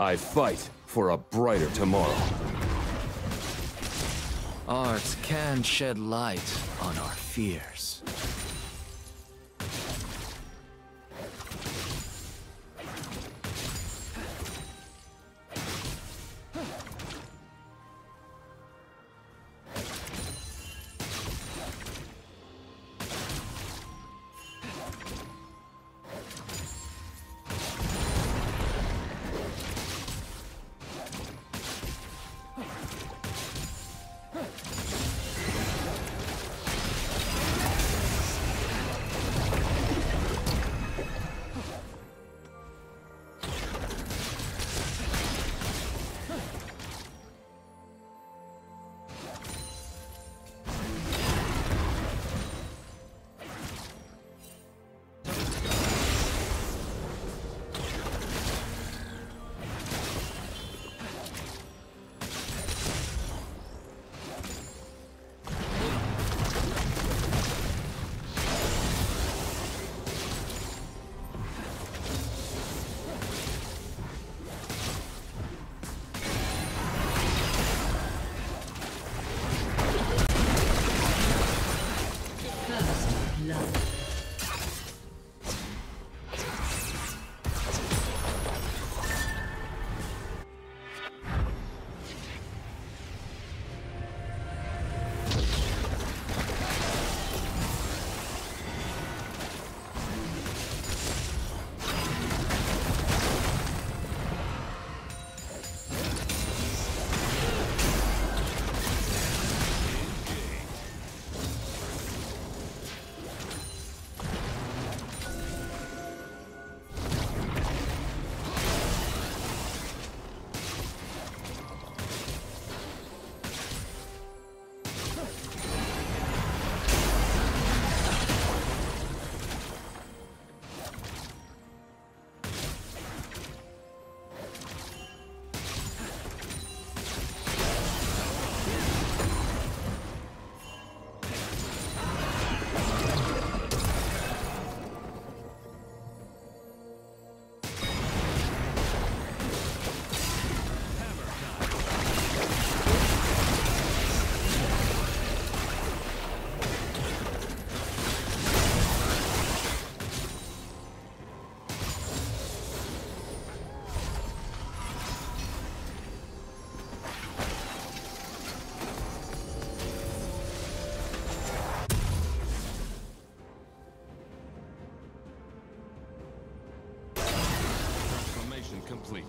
I fight for a brighter tomorrow. Arts can shed light on our fears. Complete.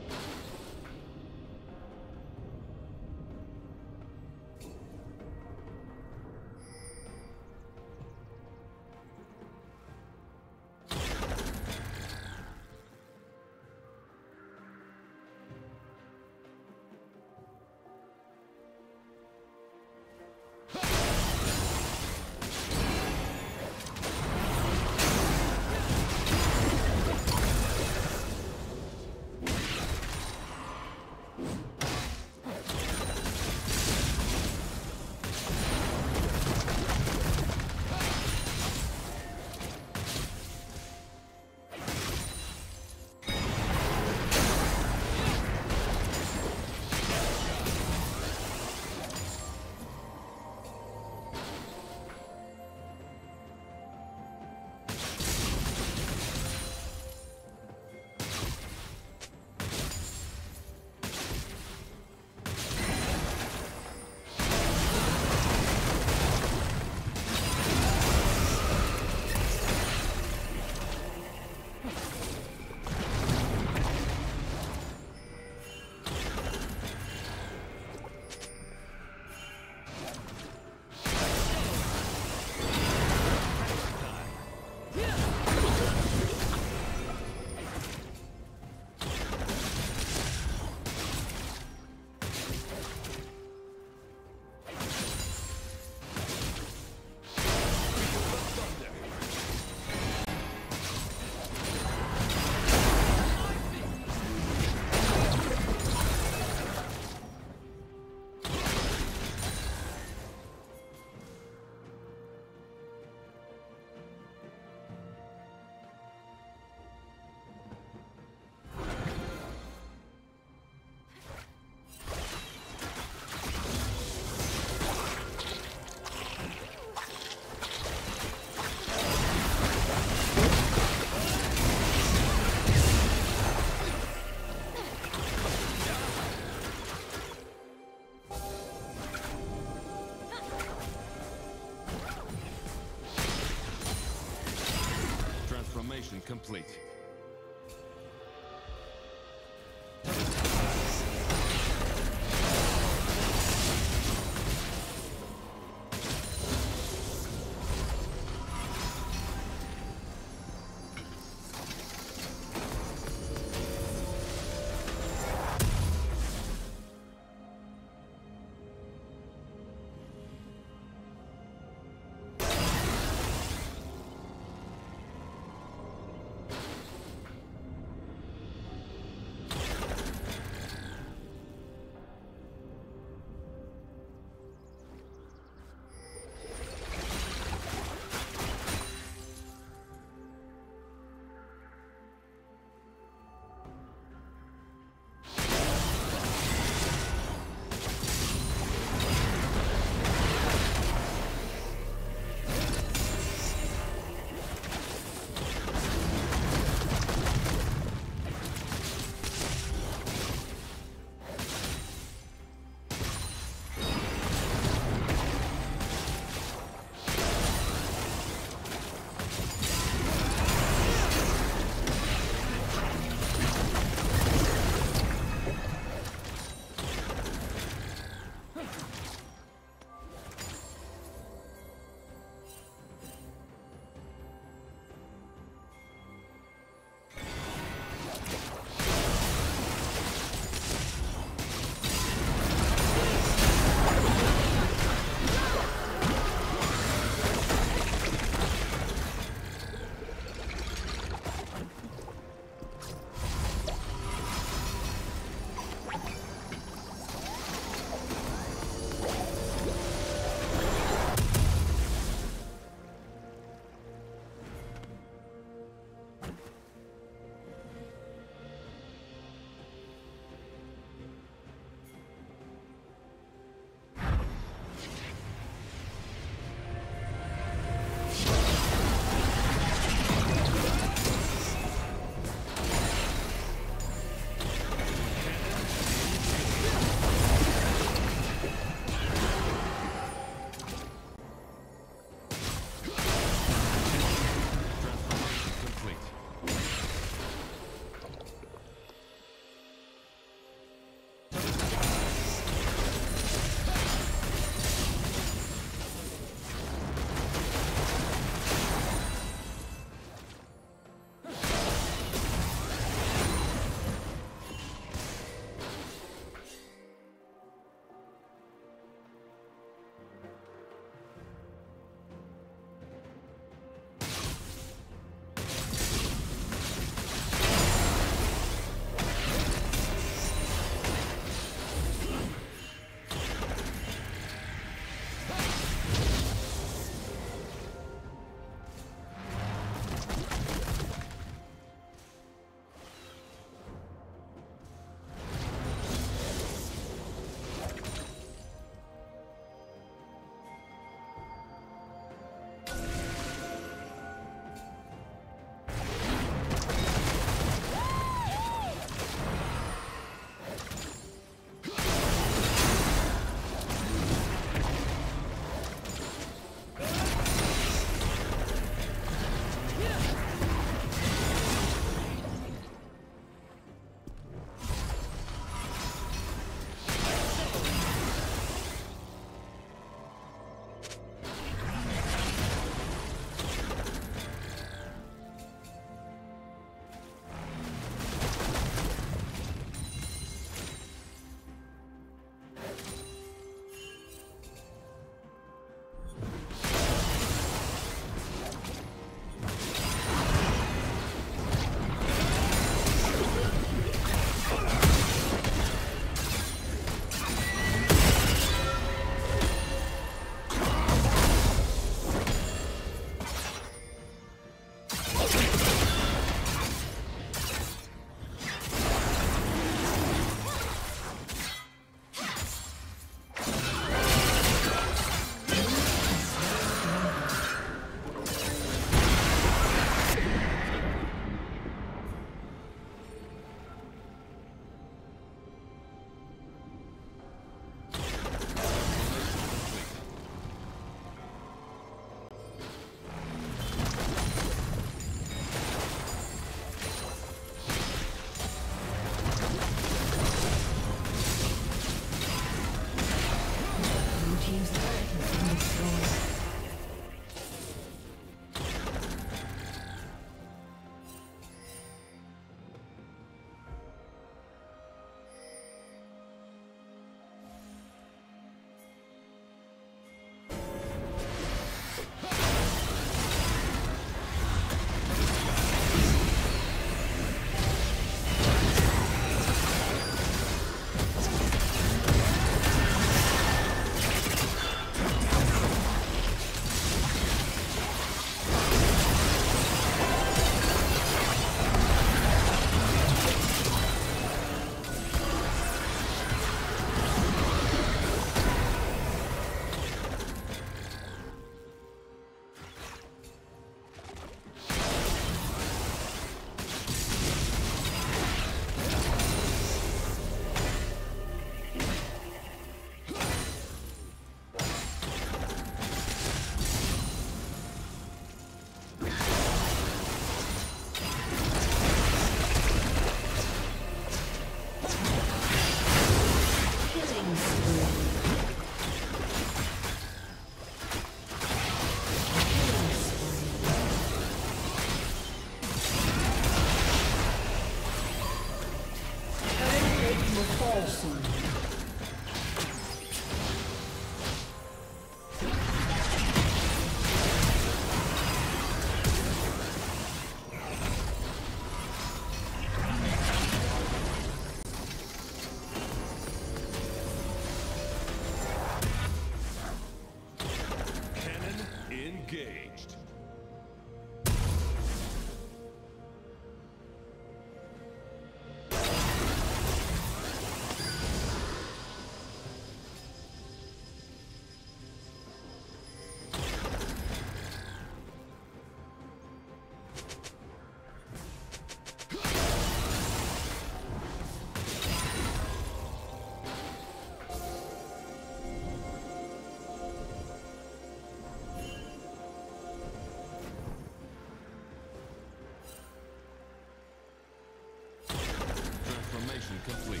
Complete.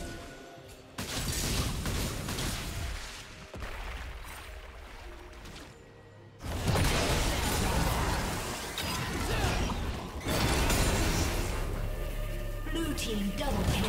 Blue team double kill.